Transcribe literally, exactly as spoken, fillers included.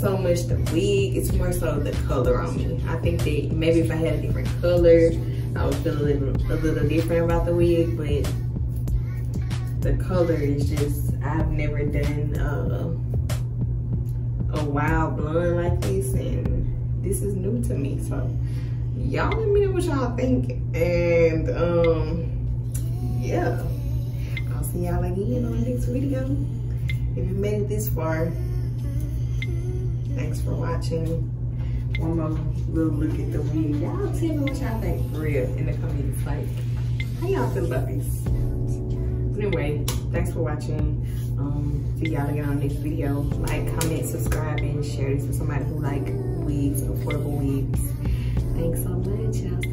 So much the wig, it's more so the color on me. I think that maybe if I had a different color, I would feel a little, a little different about the wig, but the color is just, I've never done uh, a wild blonde like this, and this is new to me. So y'all let me know what y'all think, and um, yeah, I'll see y'all again on the next video. If you made it this far, thanks for watching. One more little look at the wig. Y'all tell me what y'all think for real in the comments. Like, how y'all feel about this? Anyway, thanks for watching. Um, see y'all again on the next video. Like, comment, subscribe, and share this with somebody who like wigs, affordable wigs. Thanks so much, y'all.